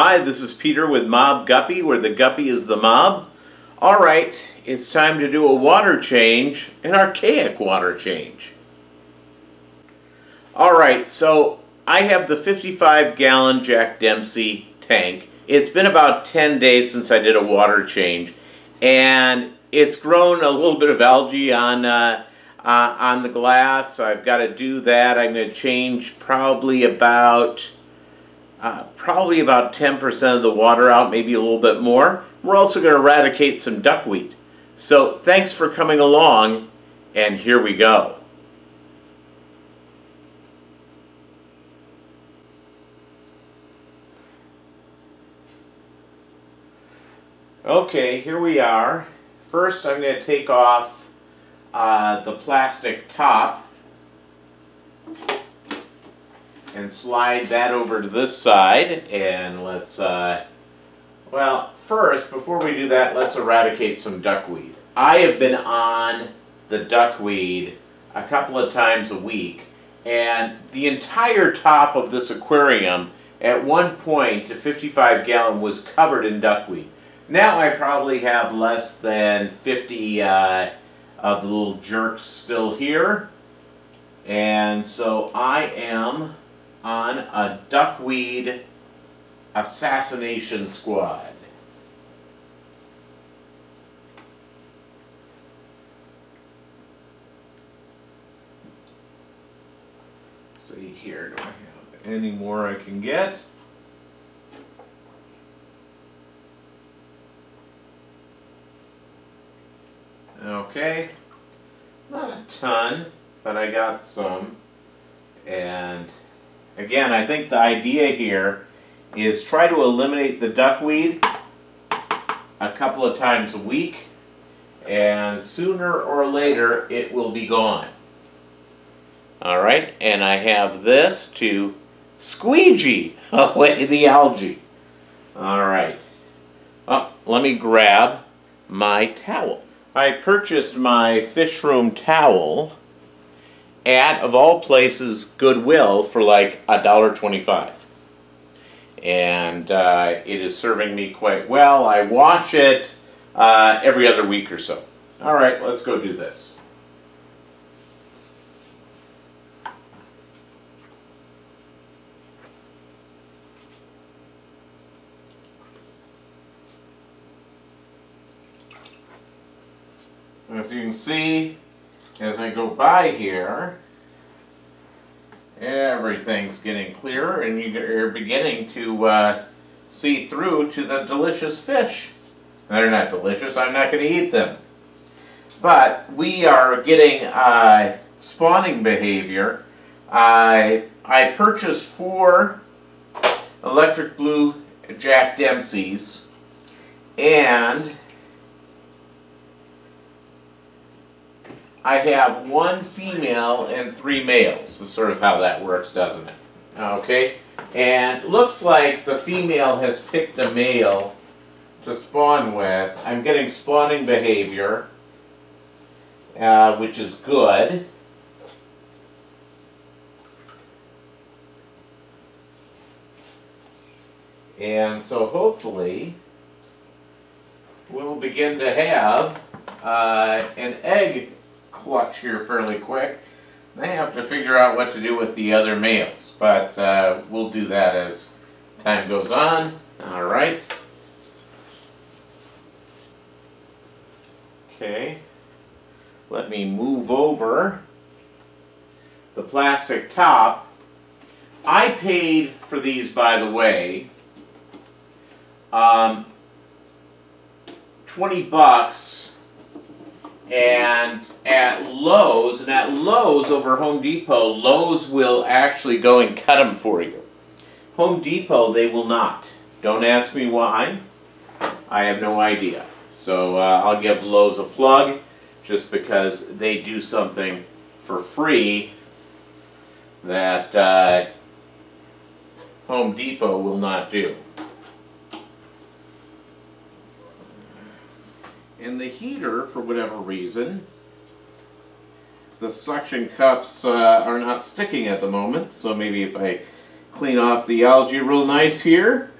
Hi, this is Peter with Mob Guppy, where the guppy is the mob. Alright, it's time to do a water change, an archaic water change. Alright, so I have the 55-gallon Jack Dempsey tank. It's been about 10 days since I did a water change, and it's grown a little bit of algae on the glass, so I've got to do that. I'm going to change probably about 10% of the water out, maybe a little bit more. We're also going to eradicate some duckweed. So thanks for coming along, and here we go. Okay, here we are. First I'm going to take off the plastic top and slide that over to this side, and let's, well, first, before we do that, let's eradicate some duckweed. I have been on the duckweed a couple of times a week, and the entire top of this aquarium, at one point, a 55-gallon, was covered in duckweed. Now I probably have less than 50 of the little jerks still here, and so I am on a duckweed assassination squad. Let's see here, do I have any more I can get? Okay, not a ton, but I got some. And again, I think the idea here is try to eliminate the duckweed a couple of times a week, and sooner or later it will be gone. Alright, and I have this to squeegee away the algae. Alright, well, let me grab my towel. I purchased my fish room towel at, of all places, Goodwill for like $1.25. And it is serving me quite well. I wash it every other week or so. All right, let's go do this. As you can see, as I go by here, everything's getting clearer, and you're beginning to see through to the delicious fish. They're not delicious. I'm not going to eat them. But we are getting spawning behavior. I purchased 4 Electric Blue Jack Dempseys, and I have 1 female and 3 males. That's sort of how that works, doesn't it? Okay, and looks like the female has picked a male to spawn with. I'm getting spawning behavior, which is good. And so hopefully we'll begin to have an egg clutch here fairly quick. They have to figure out what to do with the other males, but we'll do that as time goes on. All right. Okay. Let me move over the plastic top. I paid for these, by the way, $20. And at Lowe's, over Home Depot, Lowe's will actually go and cut them for you. Home Depot, they will not. Don't ask me why. I have no idea. So I'll give Lowe's a plug just because they do something for free that Home Depot will not do. And the heater, for whatever reason, the suction cups are not sticking at the moment, so maybe if I clean off the algae real nice here,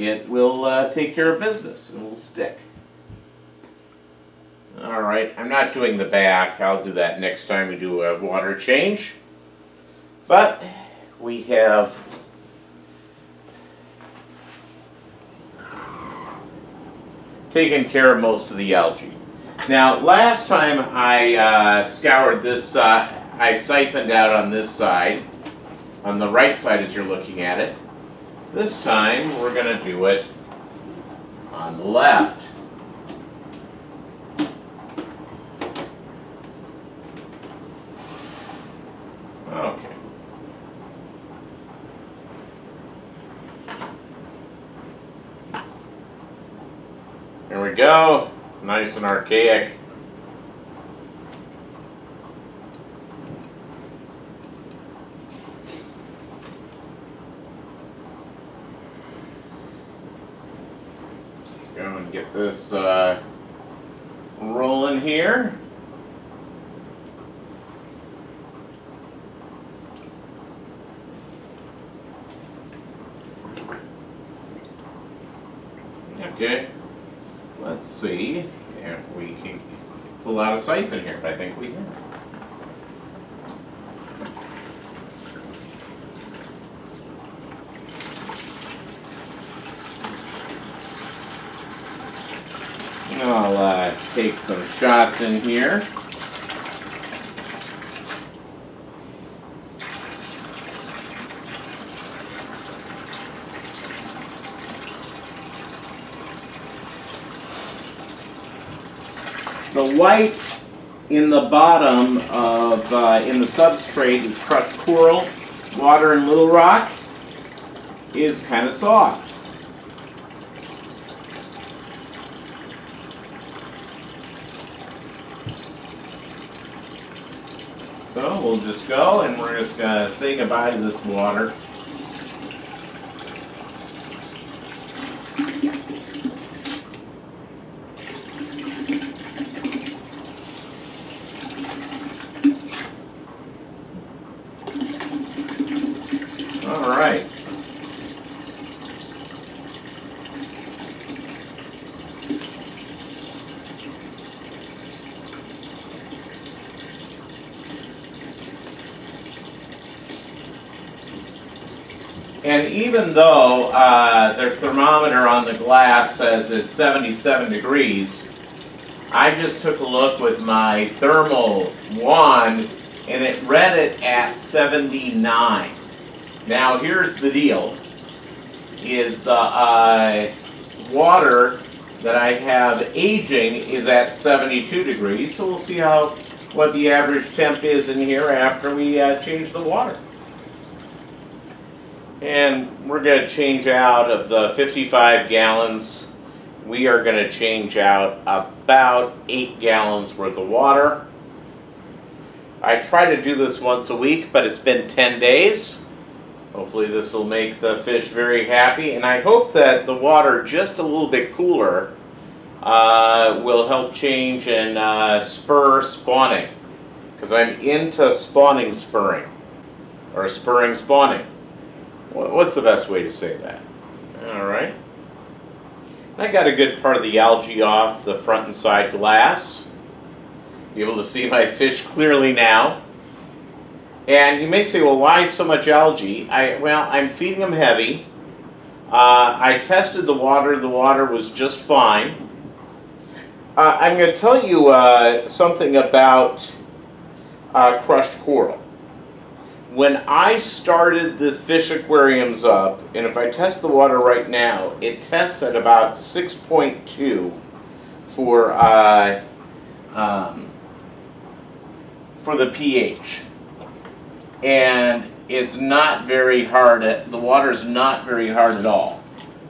it will take care of business and will stick. Alright, I'm not doing the back. I'll do that next time we do a water change. But we have taken care of most of the algae. Now, last time I scoured this, I siphoned out on this side, on the right side as you're looking at it. This time, we're going to do it on the left. Okay. There we go. Nice and archaic. Let's go and get this rolling here. Okay. Let's see if we can pull out a siphon here, but I think we can. I'll take some shots in here. The white in the bottom of, in the substrate is crushed coral. Water in Little Rock is kind of soft. So we'll just go and we're just going to say goodbye to this water. And even though their thermometer on the glass says it's 77 degrees, I just took a look with my thermal wand and it read it at 79. Now here's the deal, is the water that I have aging is at 72 degrees, so we'll see what the average temp is in here after we change the water. And we're going to change out of the 55 gallons, we are going to change out about 8 gallons worth of water. I try to do this once a week, but it's been 10 days. Hopefully this will make the fish very happy. And I hope that the water just a little bit cooler will help change and spur spawning. Because I'm into spawning spurring, or spurring spawning. What's the best way to say that? Alright. I got a good part of the algae off the front and side glass. Be able to see my fish clearly now. And you may say, well, why so much algae? Well, I'm feeding them heavy. I tested the water was just fine. I'm going to tell you something about crushed coral. When I started the fish aquariums up, and if I test the water right now, it tests at about 6.2 for the pH. And it's not very hard, the water's not very hard at all.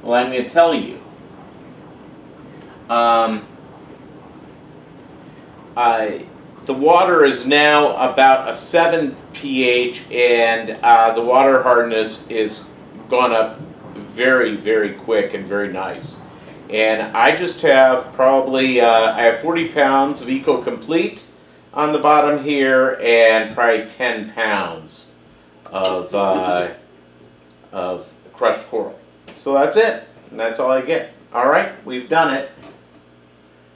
Well, I'm going to tell you, the water is now about a 7 pH, and the water hardness is gone up very, very quick and very nice. And I just have probably, I have 40 pounds of Eco-Complete on the bottom here, and probably 10 pounds of crushed coral. So that's it. and that's all I get. Alright, we've done it.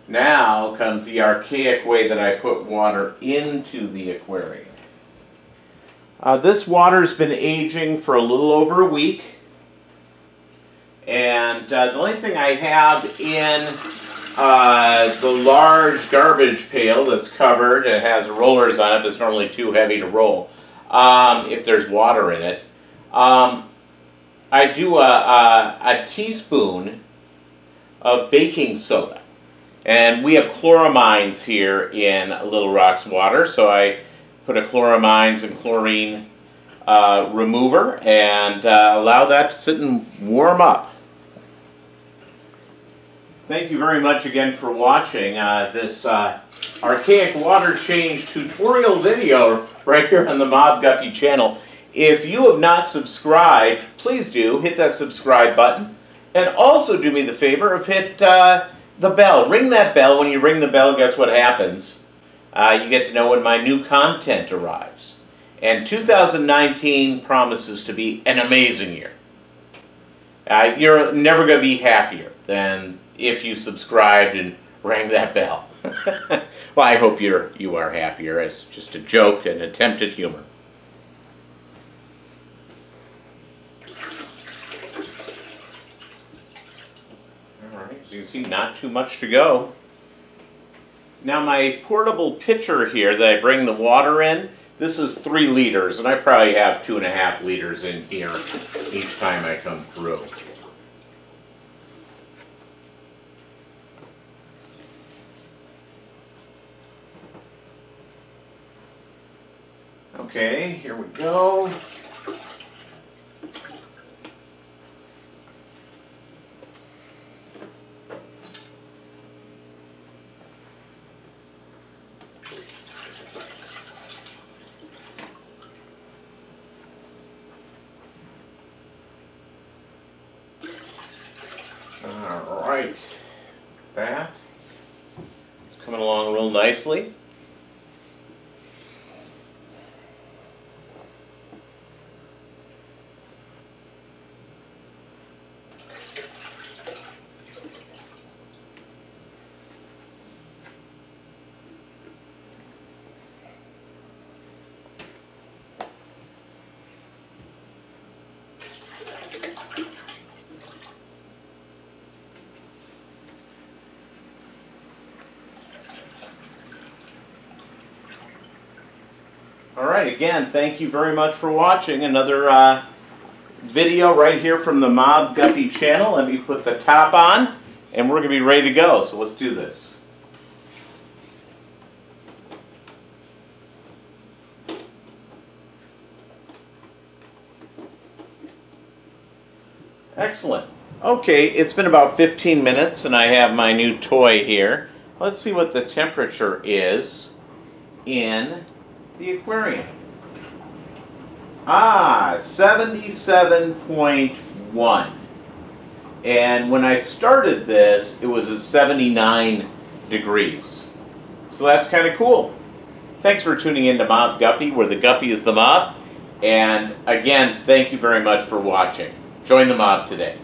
Now comes the archaic way that I put water into the aquarium. This water's been aging for a little over a week, and the only thing I have in the large garbage pail that's covered, it has rollers on it, but it's normally too heavy to roll if there's water in it. I do a teaspoon of baking soda. And we have chloramines here in Little Rock's water, so I put a chloramines and chlorine remover and allow that to sit and warm up. Thank you very much again for watching this archaic water change tutorial video right here on the Mob Guppy channel. If you have not subscribed, please do hit that subscribe button, and also do me the favor of hit the bell. Ring that bell. When you ring the bell, guess what happens? You get to know when my new content arrives. And 2019 promises to be an amazing year. You're never going to be happier than if you subscribed and rang that bell. Well, I hope you are happier. It's just a joke and attempt at humor. You can see not too much to go. Now my portable pitcher here that I bring the water in, this is 3 liters, and I probably have 2.5 liters in here each time I come through. Okay, here we go. Alright, that, it's coming along real nicely. Alright, again, thank you very much for watching another video right here from the Mob Guppy channel. Let me put the top on, and we're going to be ready to go, so let's do this. Excellent. Okay, it's been about 15 minutes, and I have my new toy here. Let's see what the temperature is in the aquarium. Ah, 77.1. And when I started this, it was at 79 degrees. So that's kind of cool. Thanks for tuning in to Mob Guppy, where the guppy is the mob. And again, thank you very much for watching. Join the mob today.